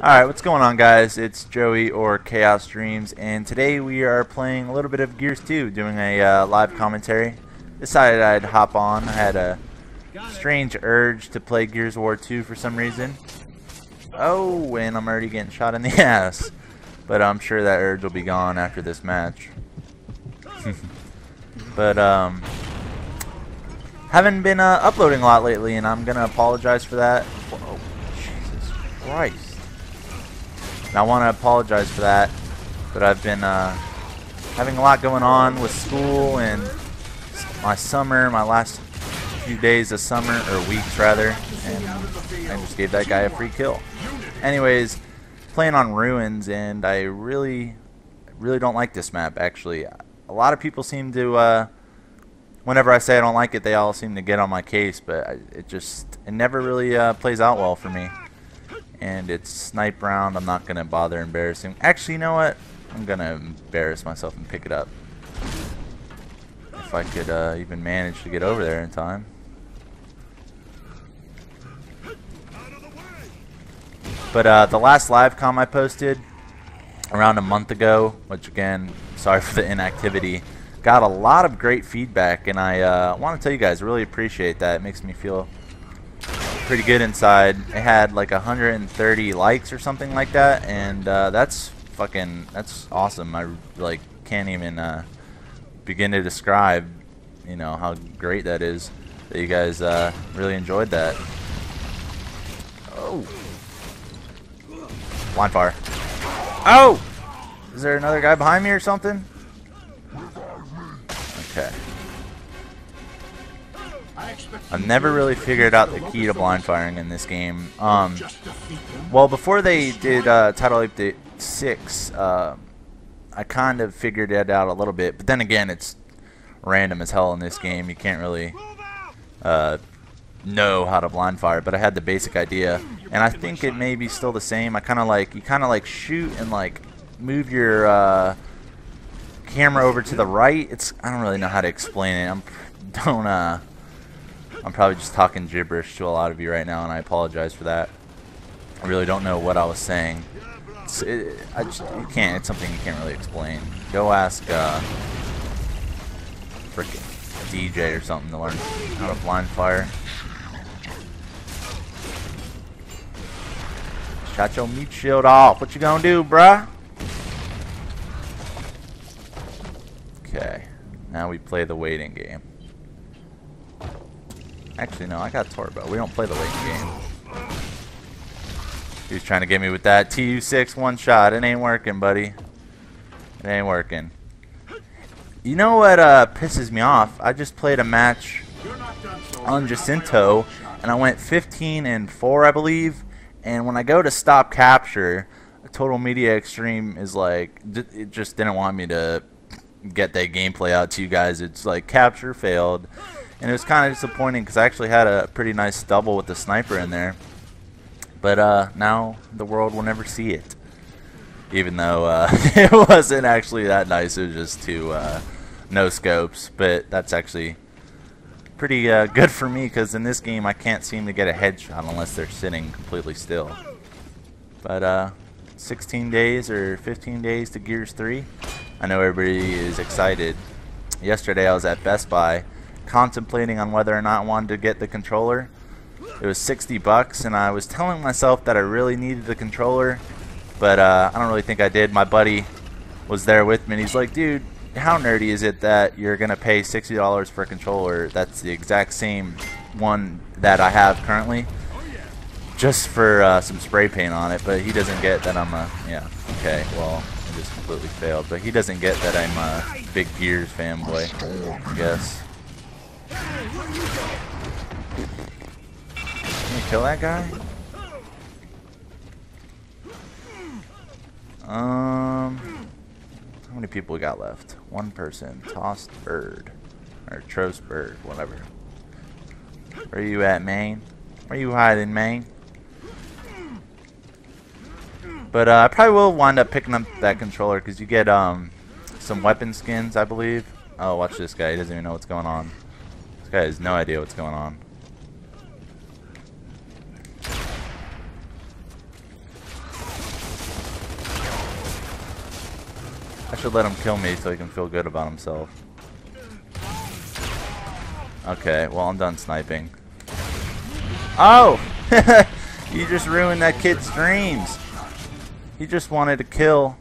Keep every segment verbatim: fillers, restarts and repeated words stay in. Alright, what's going on, guys? It's Joey or Chaos Dreams, and today we are playing a little bit of Gears two, doing a uh, live commentary. Decided I'd hop on. I had a strange urge to play Gears of War two for some reason. Oh, and I'm already getting shot in the ass. But I'm sure that urge will be gone after this match. But, um... haven't been uh, uploading a lot lately, and I'm gonna apologize for that. Oh, Jesus Christ. And I want to apologize for that, but I've been uh, having a lot going on with school and my summer, my last few days of summer, or weeks rather, and I just gave that guy a free kill. Anyways, playing on Ruins, and I really, really don't like this map, actually. A lot of people seem to, uh, whenever I say I don't like it, they all seem to get on my case, but I, it just, it never really uh, plays out well for me. And it's snipe round. I'm not gonna bother embarrassing. Actually, you know what? I'm gonna embarrass myself and pick it up. If I could uh, even manage to get over there in time. But uh, the last live com I posted around a month ago, which again, sorry for the inactivity, got a lot of great feedback, and I uh, want to tell you guys, really appreciate that. It makes me feel pretty good inside. It had like one hundred thirty likes or something like that, and uh, that's fucking, that's awesome. I like can't even uh, begin to describe, you know, how great that is that you guys uh, really enjoyed that. Oh, blind fire. Oh, is there another guy behind me or something? Okay. I've never really figured out the key to blind firing in this game. Um, well, before they did uh, Title Update six, uh, I kind of figured it out a little bit. But then again, it's random as hell in this game. You can't really uh, know how to blind fire. But I had the basic idea, and I think it may be still the same. I kind of like you kind of like shoot and like move your uh, camera over to the right. It's I don't really know how to explain it. I'm don't uh. I'm probably just talking gibberish to a lot of you right now, and I apologize for that. I really don't know what I was saying. It's, it, I just, you can't. It's something you can't really explain. Go ask uh, frickin' D J or something to learn how to blind fire. Shot your meat shield off. What you gonna do, bruh? Okay. Now we play the waiting game. Actually, no, I got Torbo. We don't play the late game. He was trying to get me with that T U six one shot. It ain't working, buddy. It ain't working. You know what uh, pisses me off? I just played a match on Jacinto, and I went fifteen and four, I believe. And when I go to stop capture, Total Media Extreme is like, it just didn't want me to get that gameplay out to you guys. It's like capture failed. And it was kind of disappointing because I actually had a pretty nice double with the sniper in there. But uh, now the world will never see it. Even though uh, it wasn't actually that nice. It was just two uh, no scopes. But that's actually pretty uh, good for me because in this game I can't seem to get a headshot unless they're sitting completely still. But uh, sixteen days or fifteen days to Gears three. I know everybody is excited. Yesterday I was at Best Buy, contemplating on whether or not I wanted to get the controller. It was sixty bucks, and I was telling myself that I really needed the controller, but uh, I don't really think I did. My buddy was there with me, and he's like, dude, how nerdy is it that you're gonna pay sixty dollars for a controller that's the exact same one that I have currently, just for uh, some spray paint on it? But he doesn't get that I'm a yeah okay well I just completely failed but he doesn't get that I'm a big Gears fanboy, I guess. Can you kill that guy? Um, how many people we got left? One person. Tossed bird, or Trost bird, whatever. Where you at, man? Where you hiding, man? But uh, I probably will wind up picking up that controller because you get um some weapon skins, I believe. Oh, watch this guy. He doesn't even know what's going on. This guy has no idea what's going on. I should let him kill me so he can feel good about himself. Okay, well, I'm done sniping. Oh! You just ruined that kid's dreams. He just wanted to kill.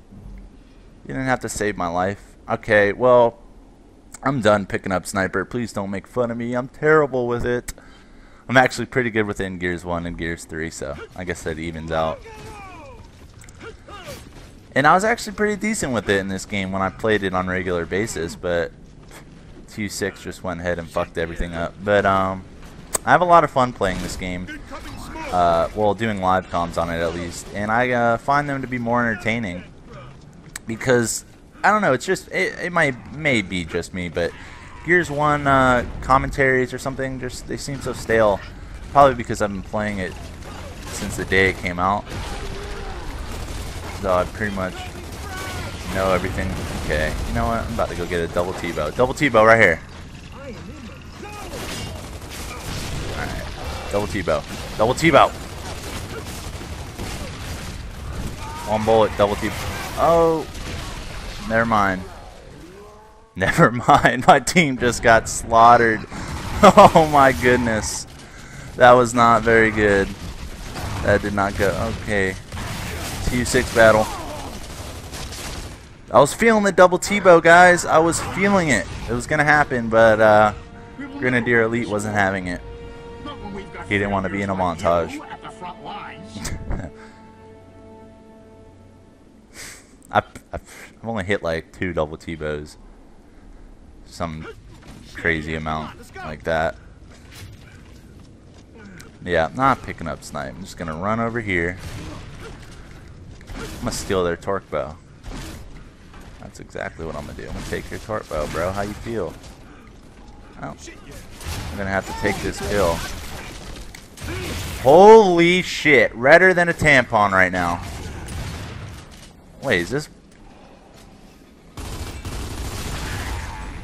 You didn't have to save my life. Okay, well, I'm done picking up sniper. Please don't make fun of me. I'm terrible with it. I'm actually pretty good within Gears one and Gears three, so I guess that evens out. And I was actually pretty decent with it in this game when I played it on a regular basis, but two six just went ahead and fucked everything up. But um, I have a lot of fun playing this game. Uh, well, doing live comms on it at least. And I uh, find them to be more entertaining. Because, I don't know, it's just, it, it might, may be just me, but Gears one uh, commentaries or something, just, they seem so stale. Probably because I've been playing it since the day it came out. So I pretty much know everything. Okay, you know what, I'm about to go get a double T-bow. Double T-bow right here. Alright, double T-bow. Double T-bow. One bullet, double T-bow. Oh, never mind. Never mind, my team just got slaughtered. Oh my goodness. That was not very good. That did not go, okay. two six battle. I was feeling the double T-bow, guys. I was feeling it. It was gonna happen, but uh, Grenadier Elite wasn't having it. He didn't want to be in a montage. I, I've only hit like two double T-bows. Some crazy amount like that. Yeah, I'm not picking up snipe. I'm just gonna run over here. I'm gonna steal their torque bow. That's exactly what I'm gonna do. I'm gonna take your torque bow, bro. How you feel? Oh. I'm gonna have to take this kill. Holy shit. Redder than a tampon right now. Wait, is this...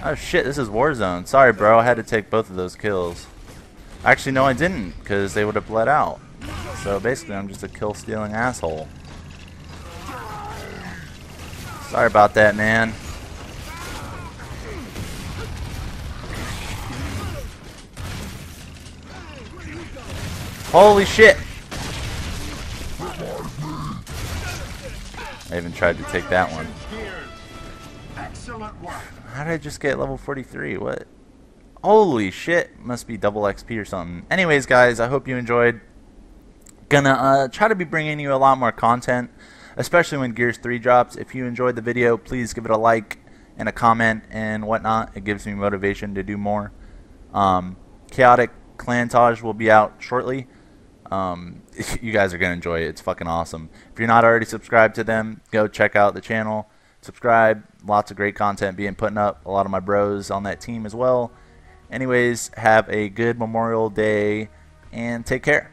Oh shit, this is Warzone. Sorry, bro. I had to take both of those kills. Actually, no, I didn't, because they would have bled out. So basically, I'm just a kill-stealing asshole. Sorry about that, man. Holy shit! I even tried to take that one. How did I just get level forty-three? What? Holy shit! Must be double X P or something. Anyways, guys, I hope you enjoyed. Gonna uh, try to be bringing you a lot more content. Especially when Gears three drops. If you enjoyed the video, please give it a like and a comment and whatnot. It gives me motivation to do more. Um, Chaotic Clantage will be out shortly. Um, you guys are going to enjoy it. It's fucking awesome. If you're not already subscribed to them, go check out the channel. Subscribe. Lots of great content being put up. A lot of my bros on that team as well. Anyways, have a good Memorial Day and take care.